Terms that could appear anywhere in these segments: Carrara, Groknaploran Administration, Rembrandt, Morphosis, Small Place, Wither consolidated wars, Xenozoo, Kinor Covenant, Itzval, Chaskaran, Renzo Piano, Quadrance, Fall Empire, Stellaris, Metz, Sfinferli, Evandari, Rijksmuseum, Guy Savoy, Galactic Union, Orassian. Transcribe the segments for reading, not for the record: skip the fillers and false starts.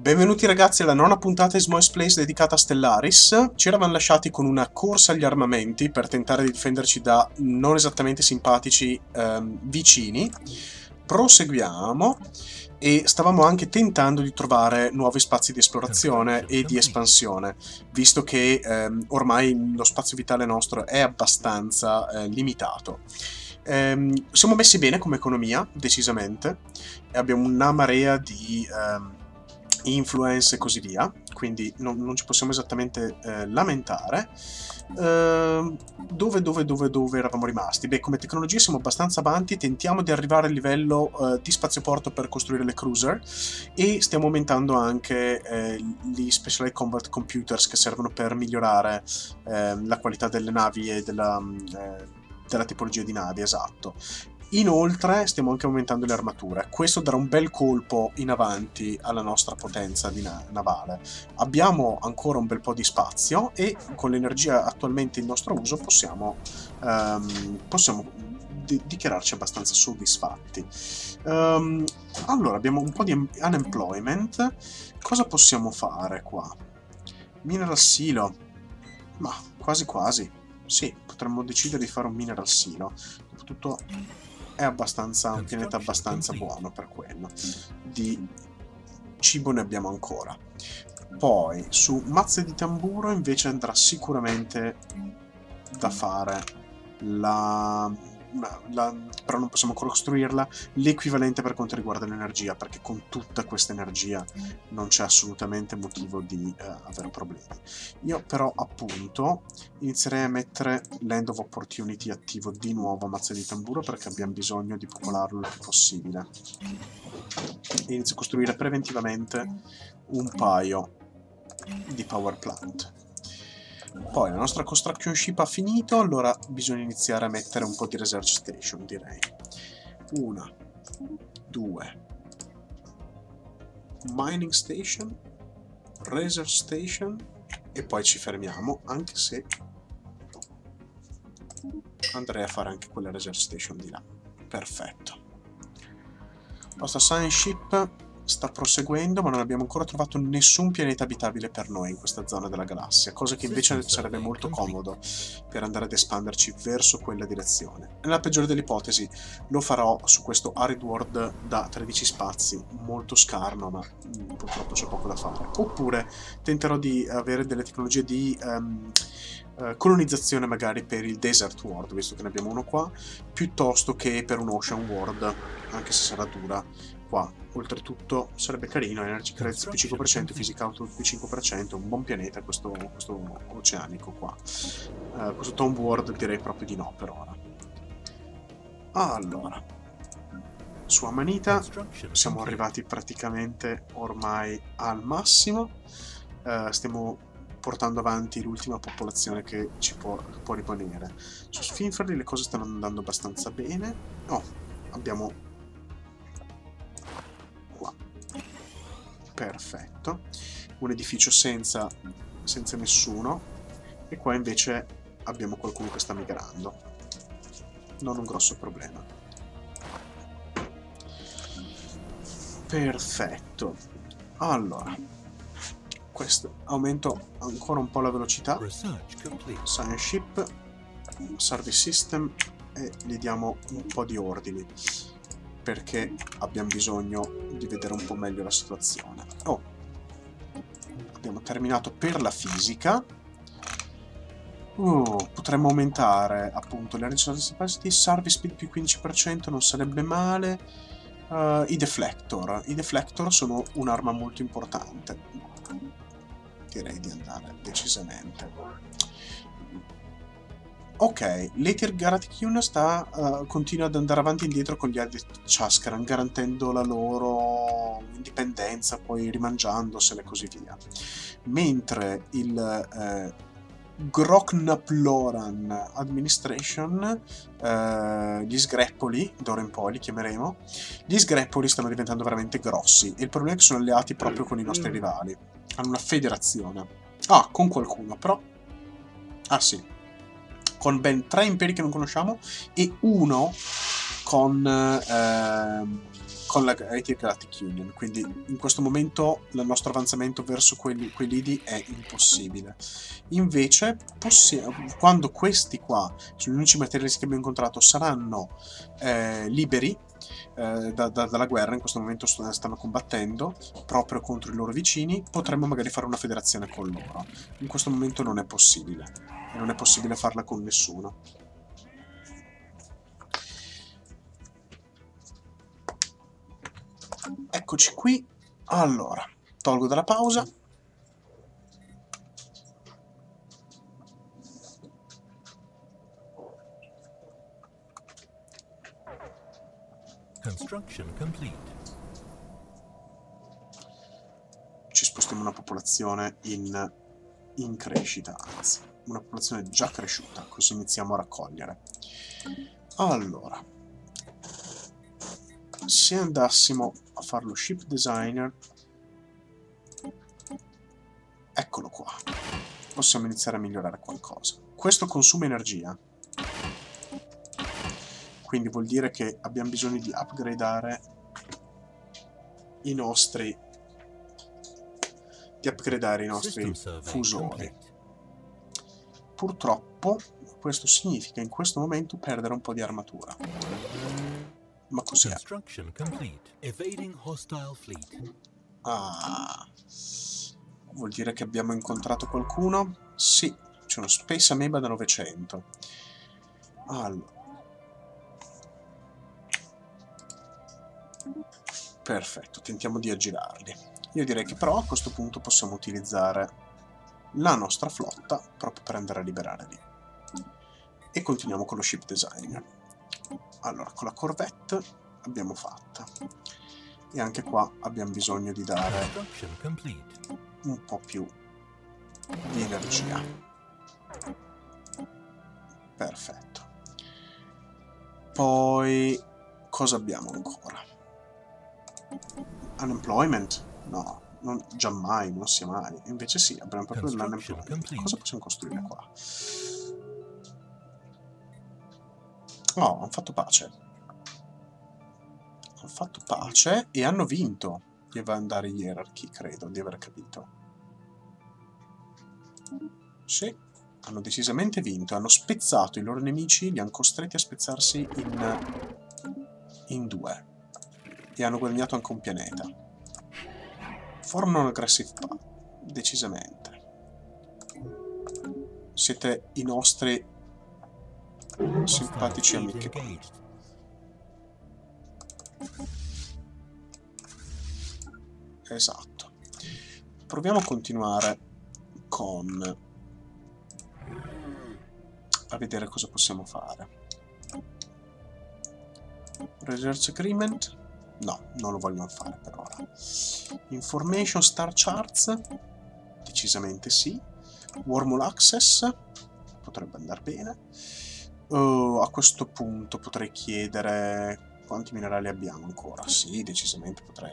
Benvenuti ragazzi alla nona puntata di Small Place dedicata a Stellaris. Ci eravamo lasciati con una corsa agli armamenti per tentare di difenderci da non esattamente simpatici vicini. Proseguiamo e stavamo anche tentando di trovare nuovi spazi di esplorazione e di espansione, visto che ormai lo spazio vitale nostro è abbastanza limitato. Siamo messi bene come economia, decisamente, e abbiamo una marea di influence e così via, quindi non ci possiamo esattamente lamentare. Dove eravamo rimasti? Beh, come tecnologia siamo abbastanza avanti, tentiamo di arrivare al livello di spazioporto per costruire le cruiser e stiamo aumentando anche gli specialized combat computers che servono per migliorare la qualità delle navi e della tipologia di navi, esatto. Inoltre stiamo anche aumentando le armature, questo darà un bel colpo in avanti alla nostra potenza di navale. Abbiamo ancora un bel po' di spazio e con l'energia attualmente in nostro uso possiamo dichiararci abbastanza soddisfatti. Allora, abbiamo un po' di unemployment, cosa possiamo fare qua? Mineral silo, ma quasi quasi, sì, potremmo decidere di fare un mineral silo, soprattutto è abbastanza un pianeta abbastanza buono per quello. Di cibo ne abbiamo ancora. Poi su mazze di tamburo invece andrà sicuramente da fare però non possiamo costruirla, l'equivalente per quanto riguarda l'energia, perché con tutta questa energia non c'è assolutamente motivo di avere problemi. Io però appunto inizierei a mettere Land of Opportunity attivo di nuovo a mazza di tamburo, perché abbiamo bisogno di popolarlo il più possibile. E inizio a costruire preventivamente un paio di power plant. Poi la nostra construction ship ha finito, allora bisogna iniziare a mettere un po' di research station, direi. Una, due, mining station, research station e poi ci fermiamo, anche se andrei a fare anche quella research station di là. Perfetto. La nostra science ship sta proseguendo, ma non abbiamo ancora trovato nessun pianeta abitabile per noi in questa zona della galassia, cosa che invece sarebbe molto comodo per andare ad espanderci verso quella direzione. Nella peggiore delle ipotesi lo farò su questo Arid World da 13 spazi, molto scarno, ma purtroppo c'è poco da fare. Oppure tenterò di avere delle tecnologie di colonizzazione magari per il Desert World, visto che ne abbiamo uno qua, piuttosto che per un Ocean World, anche se sarà dura. Qua, oltretutto, sarebbe carino, energy credits più 5%, physical output più 5%, un buon pianeta questo oceanico qua. Questo Tom World direi proprio di no per ora. Allora, su Amanita siamo arrivati praticamente ormai al massimo, stiamo portando avanti l'ultima popolazione che ci può rimanere. Su Sfinferli le cose stanno andando abbastanza bene. Oh, abbiamo... perfetto, un edificio senza nessuno, e qua invece abbiamo qualcuno che sta migrando, non un grosso problema. Perfetto, allora questo aumento ancora un po' la velocità. Science ship, service system, e gli diamo un po' di ordini perché abbiamo bisogno di vedere un po' meglio la situazione. Oh, abbiamo terminato per la fisica. Potremmo aumentare appunto le resource capacity, service speed più 15%, non sarebbe male. I deflector sono un'arma molto importante, direi di andare decisamente. Ok, l'Ether Galactic Union continua ad andare avanti e indietro con gli altri Chaskaran, garantendo la loro indipendenza, poi rimangiandosele e così via. Mentre il Groknaploran Administration, gli sgreppoli, d'ora in poi li chiameremo, gli sgreppoli stanno diventando veramente grossi, e il problema è che sono alleati proprio con i nostri rivali. Hanno una federazione. Ah, con qualcuno, però... ah sì, con ben 3 imperi che non conosciamo e uno con la Galactic Union, quindi in questo momento il nostro avanzamento verso quei lidi è impossibile. Invece quando questi qua, gli unici materialisti che abbiamo incontrato, saranno liberi dalla guerra, in questo momento stanno combattendo proprio contro i loro vicini, potremmo magari fare una federazione con loro. In questo momento non è possibile, e non è possibile farla con nessuno. Eccoci qui. Allora, tolgo dalla pausa. Construction complete. Ci spostiamo una popolazione in crescita, anzi, una popolazione già cresciuta, così iniziamo a raccogliere. Allora, se andassimo a fare lo ship designer, eccolo qua, possiamo iniziare a migliorare qualcosa. Questo consuma energia, quindi vuol dire che abbiamo bisogno di upgradare i nostri fusori. Purtroppo questo significa in questo momento perdere un po' di armatura. Ma cos'è? Ah, vuol dire che abbiamo incontrato qualcuno? Sì, c'è uno Space Ameba da 900. Allora, perfetto, tentiamo di aggirarli. Io direi che però a questo punto possiamo utilizzare la nostra flotta proprio per andare a liberarli. E continuiamo con lo ship designer. Allora, con la Corvette abbiamo fatta. E anche qua abbiamo bisogno di dare un po' più di energia. Perfetto. Poi, cosa abbiamo ancora? Unemployment? No, giammai, non sia mai. Invece sì, abbiamo proprio l'unemployment. Cosa possiamo costruire qua? No, hanno fatto pace. Hanno fatto pace e hanno vinto gli Evandari Hierarchy, credo, di aver capito. Sì, hanno decisamente vinto. Hanno spezzato i loro nemici, li hanno costretti a spezzarsi in due. E hanno guadagnato anche un pianeta. Formano un aggressive path, decisamente. Siete i nostri simpatici amiche. Esatto. Proviamo a continuare con a vedere cosa possiamo fare. Research agreement? No, non lo vogliono fare per ora. Information star charts? Decisamente sì. Wormhole access? Potrebbe andare bene. A questo punto potrei chiedere quanti minerali abbiamo ancora. Sì, decisamente potrei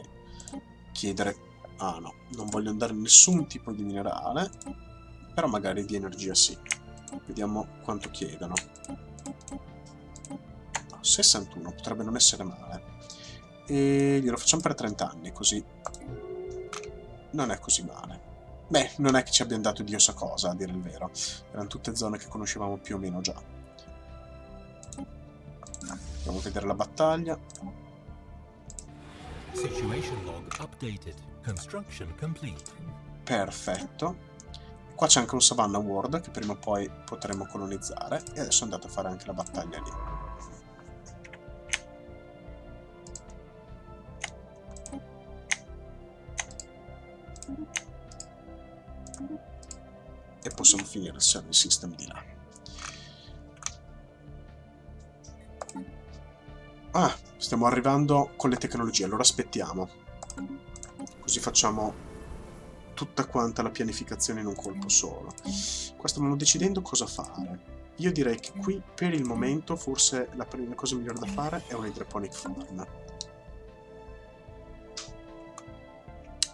chiedere. Ah no, non voglio andare nessun tipo di minerale, però magari di energia sì. Vediamo quanto chiedono. 61, potrebbe non essere male. E glielo facciamo per 30 anni, così non è così male. Beh, non è che ci abbiano dato Dio sa cosa, a dire il vero. Erano tutte zone che conoscevamo più o meno già. Andiamo a vedere la battaglia. Situation log updated. Construction complete. Perfetto. Qua c'è anche un Savannah World che prima o poi potremo colonizzare. E adesso andate a fare anche la battaglia lì. E possiamo finire il service system di là. Ah, stiamo arrivando con le tecnologie, allora aspettiamo. Così facciamo tutta quanta la pianificazione in un colpo solo. Qua stavamo decidendo cosa fare. Io direi che qui, per il momento, forse la prima cosa migliore da fare è un hydroponic farm.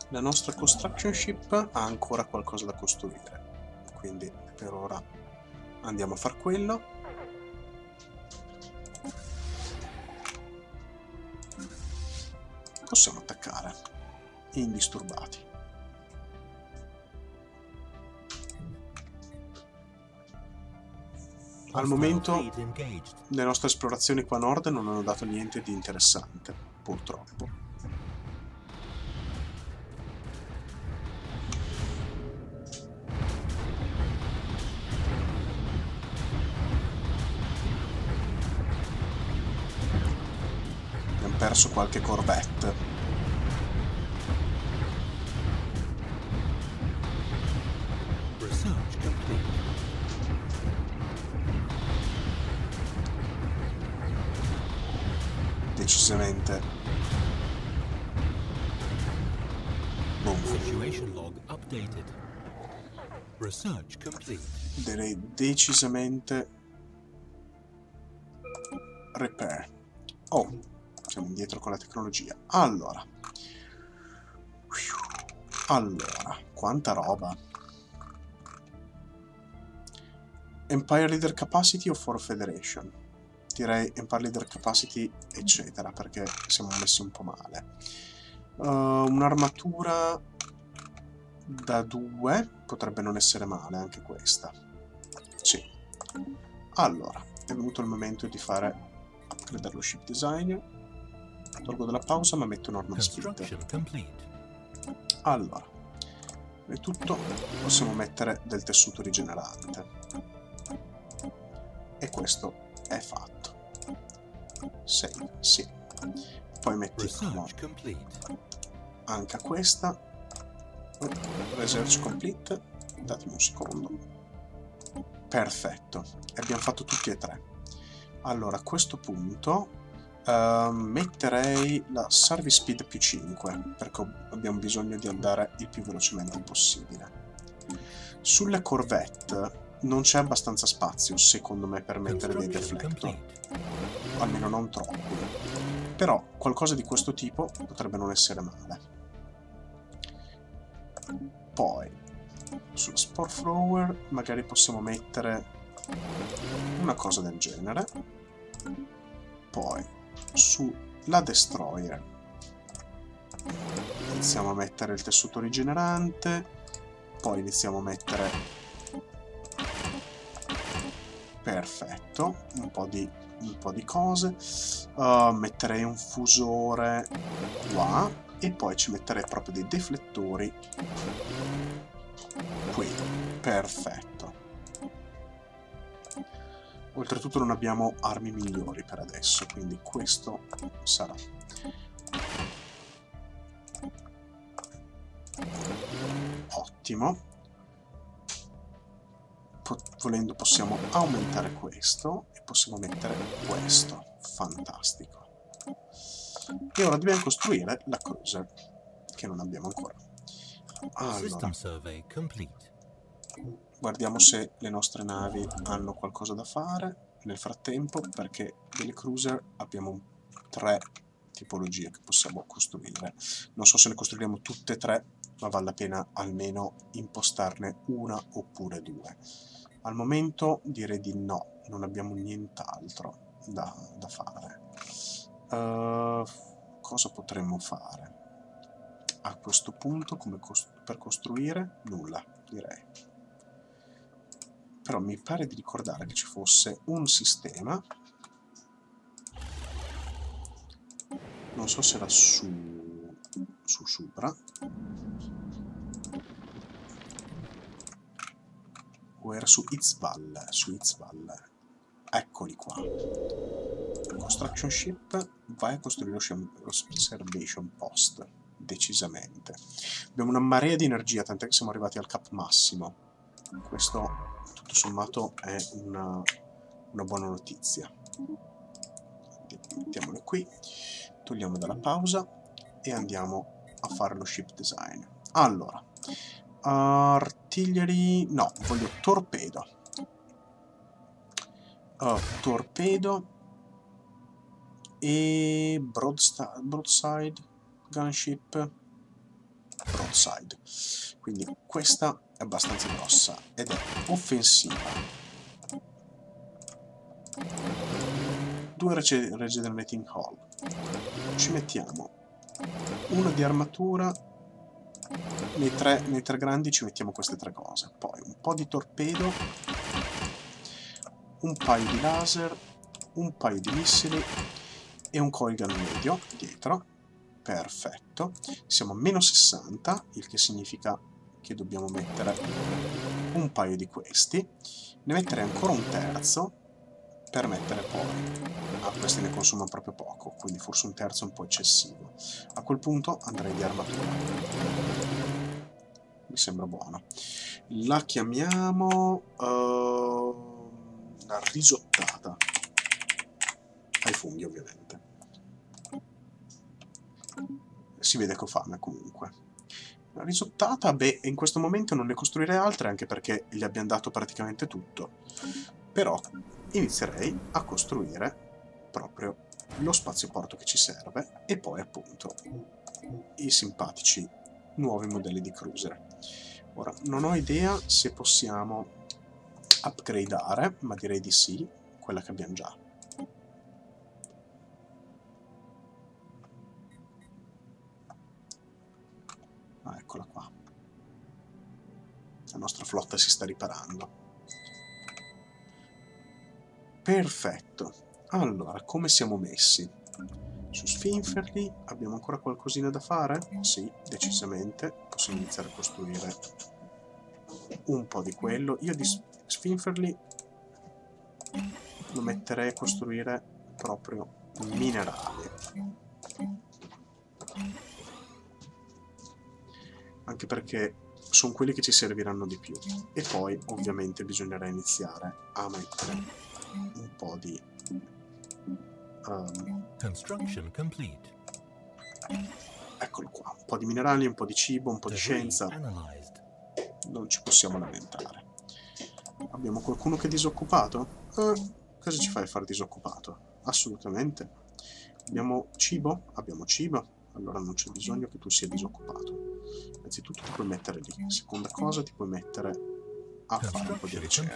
La nostra construction ship ha ancora qualcosa da costruire. Quindi, per ora, andiamo a far quello. indisturbati. Al momento le nostre esplorazioni qua a nord non hanno dato niente di interessante, purtroppo. Perso qualche corvette. Decisamente. Direi decisamente. Repair. Oh. Siamo indietro con la tecnologia. Allora, quanta roba. Empire Leader Capacity o for Federation? Direi Empire Leader Capacity, eccetera, perché siamo messi un po' male. Un'armatura da 2 potrebbe non essere male, anche questa. Sì. Allora, è venuto il momento di fare upgrade lo ship designer. Tolgo dalla pausa ma metto un'arma scritta. Allora, è tutto. Possiamo mettere del tessuto rigenerante. E questo è fatto. Save, sì. Poi mettiamo anche questa. Research complete. Datemi un secondo. Perfetto. Abbiamo fatto tutti e tre. Allora, a questo punto metterei la service speed più 5 perché abbiamo bisogno di andare il più velocemente possibile. Sulle corvette non c'è abbastanza spazio secondo me per mettere dei deflector, almeno non troppo, però qualcosa di questo tipo potrebbe non essere male. Poi sulla spore thrower magari possiamo mettere una cosa del genere. Poi sulla destroyer iniziamo a mettere il tessuto rigenerante, poi iniziamo a mettere, perfetto, un po' di cose. Metterei un fusore qua e poi ci metterei proprio dei deflettori qui, perfetto. Oltretutto non abbiamo armi migliori per adesso, quindi questo sarà. Ottimo. Volendo possiamo aumentare questo e possiamo mettere questo. Fantastico. E ora dobbiamo costruire la cruiser, che non abbiamo ancora. Allora, guardiamo se le nostre navi hanno qualcosa da fare nel frattempo, perché delle cruiser abbiamo 3 tipologie che possiamo costruire. Non so se ne costruiremo tutte e 3, ma vale la pena almeno impostarne una oppure 2. Al momento direi di no, non abbiamo nient'altro da fare. Cosa potremmo fare? A questo punto come per costruire? Nulla, direi. Però mi pare di ricordare che ci fosse un sistema, non so se era su sopra o era su Itzval. Eccoli qua. Construction ship, vai a costruire lo observation post. Decisamente abbiamo una marea di energia, tant'è che siamo arrivati al cap massimo. Questo tutto sommato è una buona notizia. Mettiamolo qui, togliamo dalla pausa e andiamo a fare lo ship design. Allora, artiglieria, no, voglio torpedo. Torpedo e broadside gunship. Broadside. Quindi questa è abbastanza grossa ed è offensiva. 2 regenerating hull. Ci mettiamo uno di armatura Nei tre grandi ci mettiamo queste tre cose. Poi un po' di torpedo, un paio di laser, un paio di missili e un coilgun medio dietro. Perfetto. Siamo a -60, il che significa che dobbiamo mettere un paio di questi. Ne metterei ancora un terzo per mettere poi... Ah, questi ne consumano proprio poco, quindi forse un terzo è un po' eccessivo. A quel punto andrei di armatura. Mi sembra buona. La chiamiamo... una risottata. Ai funghi, ovviamente. Si vede che ho fame, comunque. La risottata, beh, in questo momento non ne costruirei altre, anche perché gli abbiamo dato praticamente tutto. Però inizierei a costruire proprio lo spazioporto che ci serve e poi, appunto, i simpatici nuovi modelli di cruiser. Ora, non ho idea se possiamo upgradeare, ma direi di sì, quella che abbiamo già. Ah, eccola qua. La nostra flotta si sta riparando. Perfetto. Allora, come siamo messi? Su Sfinferli abbiamo ancora qualcosina da fare? Sì, decisamente. Posso iniziare a costruire un po' di quello. Io di Sfinferli lo metterei a costruire proprio minerali. Anche perché sono quelli che ci serviranno di più. E poi ovviamente bisognerà iniziare a mettere un po' di... Construction complete. Eccolo qua, un po' di minerali, un po' di cibo, un po' di scienza. Non ci possiamo lamentare. Abbiamo qualcuno che è disoccupato? Cosa ci fai a far disoccupato? Assolutamente. Abbiamo cibo? Abbiamo cibo. Allora non c'è bisogno che tu sia disoccupato. Innanzitutto ti puoi mettere lì. Seconda cosa, ti puoi mettere a fare un po' di ricerca.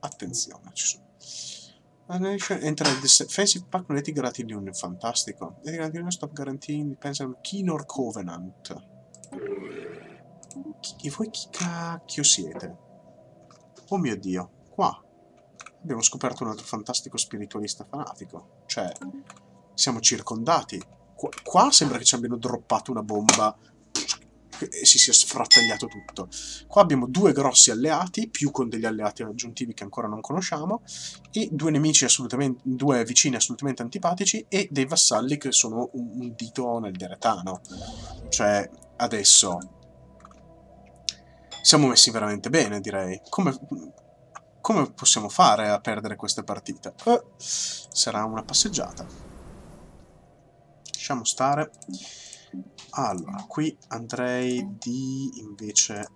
Attenzione, ci sono. Entra il Defensive Pact con Galactic Union, fantastico. Galactic Union stop guaranteeing depends on Kinor Covenant. E voi chi cacchio siete? Oh mio Dio, qua abbiamo scoperto un altro fantastico spiritualista fanatico. Cioè, siamo circondati. Qua sembra che ci abbiano droppato una bomba e si sia sfrattagliato tutto. Qua abbiamo due grossi alleati, più con degli alleati aggiuntivi che ancora non conosciamo, e due nemici assolutamente, due vicini assolutamente antipatici, e dei vassalli che sono un dito nel deretano. Cioè, adesso siamo messi veramente bene, direi. Come possiamo fare a perdere queste partite? Sarà una passeggiata. Lasciamo stare. Allora, qui andrei di, invece,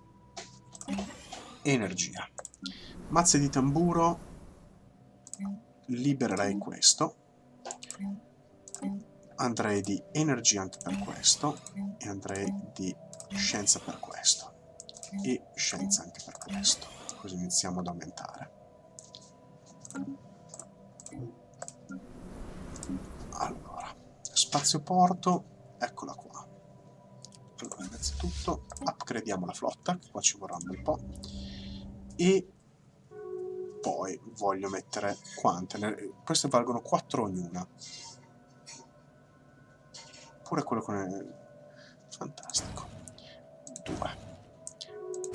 energia. Mazze di tamburo, libererei questo. Andrei di energia anche per questo. E andrei di scienza per questo. E scienza anche per questo. Così iniziamo ad aumentare. Allora, spazio porto, eccola qua. Allora, innanzitutto upgradiamo la flotta, che qua ci vorrà un bel po', e poi voglio mettere quante? Queste valgono 4 ognuna. Pure quello con il... fantastico. 2,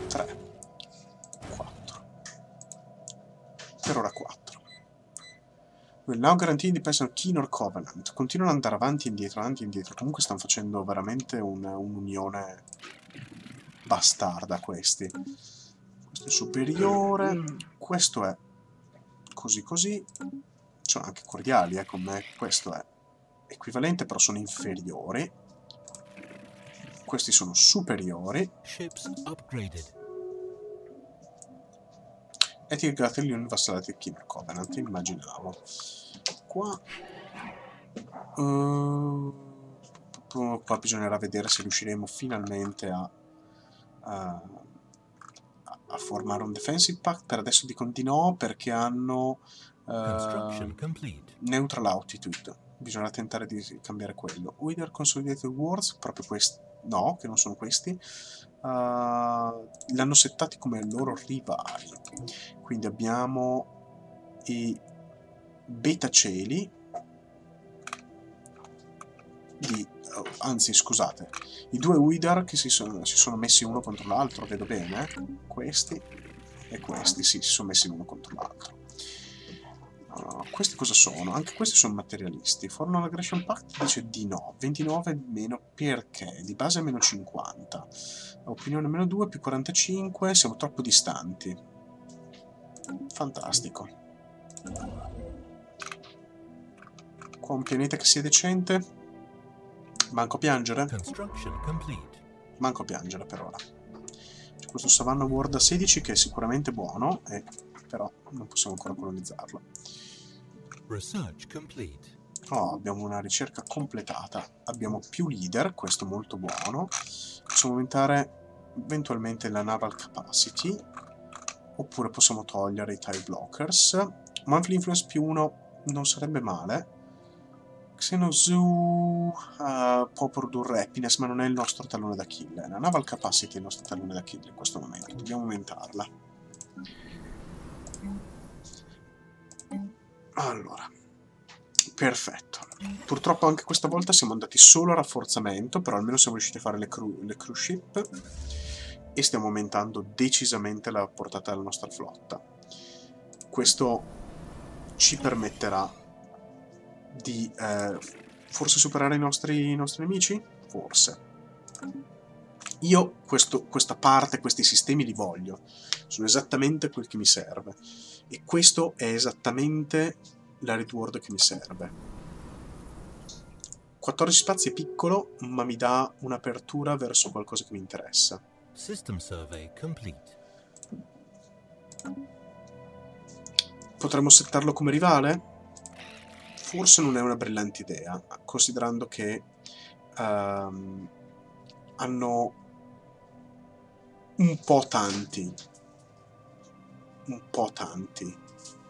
3, 4. Per ora 4. Will now guarantee depends on Kinor Covenant. Continuano ad andare avanti e indietro. Comunque stanno facendo veramente un'unione bastarda questi. Questo è superiore. Questo è così così. Sono anche cordiali con me. Questo è equivalente, però sono inferiori. Questi sono superiori. Ships upgraded. E ti grazie gli universali Kinor Covenant, immaginavo. Qua... qua bisognerà vedere se riusciremo finalmente a formare un Defensive Pact. Per adesso dicono di no, perché hanno... neutral altitude. Bisognerà tentare di cambiare quello. Wither consolidated wars, proprio questo. No, che non sono questi. L'hanno settati come loro rivali. Quindi abbiamo i Betaceli di... anzi, scusate, i due Wither che si sono messi uno contro l'altro, vedo bene, questi e questi, sì, si sono messi l'uno contro l'altro. Questi cosa sono? Anche questi sono materialisti. Forno l'aggression pact dice di no, 29 meno perché, di base meno 50, opinione meno 2, più 45, siamo troppo distanti. Fantastico. Qua un pianeta che sia decente. Manco a piangere? Manco a piangere per ora. C'è questo Savannah Ward 16 che è sicuramente buono, però non possiamo ancora colonizzarlo. Oh, abbiamo una ricerca completata. Abbiamo più leader, questo è molto buono. Possiamo aumentare eventualmente la naval capacity, oppure possiamo togliere i tie blockers. Monthly influence più 1 non sarebbe male. Xenozoo può produrre happiness, ma non è il nostro tallone d'Achille. La naval capacity è il nostro tallone d'Achille in questo momento. Dobbiamo aumentarla. Allora, perfetto. Purtroppo anche questa volta siamo andati solo a rafforzamento, però almeno siamo riusciti a fare le cruise ship e stiamo aumentando decisamente la portata della nostra flotta. Questo ci permetterà di forse superare i nostri nemici? Forse. Io questa parte, questi sistemi li voglio. Sono esattamente quel che mi serve. E questo è esattamente la reward che mi serve. 14 spazi è piccolo, ma mi dà un'apertura verso qualcosa che mi interessa. System survey complete. Potremmo settarlo come rivale? Forse non è una brillante idea, considerando che hanno un po' tanti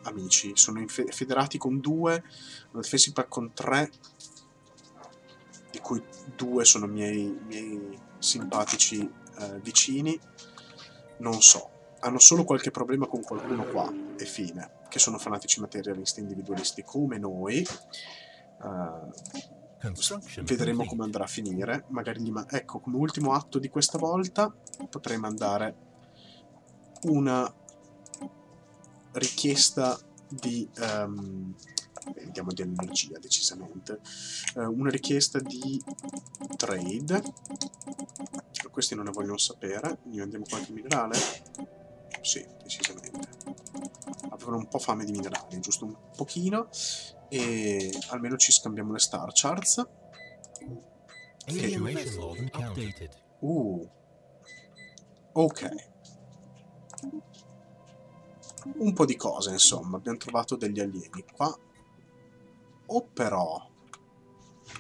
amici. Sono federati con 2, una difesa con 3, di cui 2 sono miei simpatici vicini. Non so, hanno solo qualche problema con qualcuno qua e fine. Che sono fanatici materialisti individualisti come noi. Vedremo come andrà a finire. Magari ecco, come ultimo atto di questa volta potrei mandare una richiesta di vediamo di energia, decisamente una richiesta di trade. Questi non ne vogliono sapere. Noi andiamo qualche minerale? Sì, decisamente. Avevano un po' fame di minerali, giusto un pochino, e almeno ci scambiamo le star charts. Che... Ok. Un po' di cose, insomma. Abbiamo trovato degli alieni qua. Oh, però...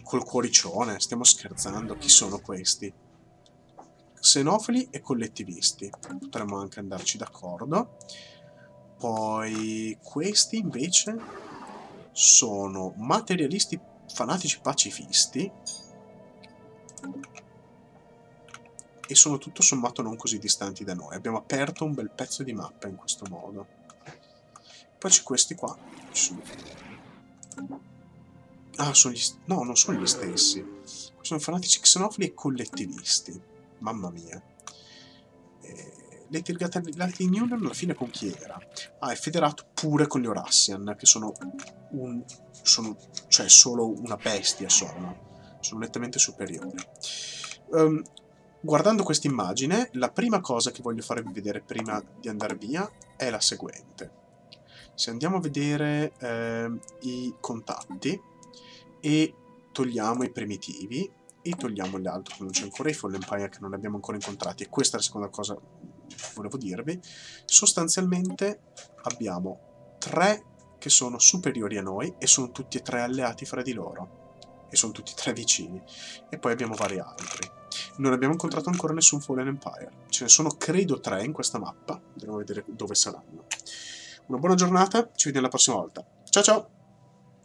col cuoricione, stiamo scherzando. Chi sono questi? Xenofili e collettivisti. Potremmo anche andarci d'accordo. Poi questi invece sono materialisti fanatici pacifisti e sono tutto sommato non così distanti da noi. Abbiamo aperto un bel pezzo di mappa in questo modo. Poi c'è questi qua. Ah, sono gli... no, non sono gli stessi. Sono fanatici xenofili e collettivisti. Mamma mia. Le Galactic Union alla fine con chi era? Ah, è federato pure con gli Orassian, che sono cioè solo una bestia, sono nettamente superiori. Guardando questa immagine, la prima cosa che voglio farvi vedere prima di andare via è la seguente. Se andiamo a vedere i contatti e togliamo i primitivi e togliamo gli altri che non c'è ancora, i Fall Empire che non abbiamo ancora incontrati, e questa è la seconda cosa volevo dirvi. Sostanzialmente abbiamo 3 che sono superiori a noi e sono tutti e 3 alleati fra di loro e sono tutti e 3 vicini, e poi abbiamo vari altri. Non abbiamo incontrato ancora nessun Fallen Empire, ce ne sono credo 3 in questa mappa, dovremo vedere dove saranno. Una buona giornata, ci vediamo la prossima volta, ciao ciao!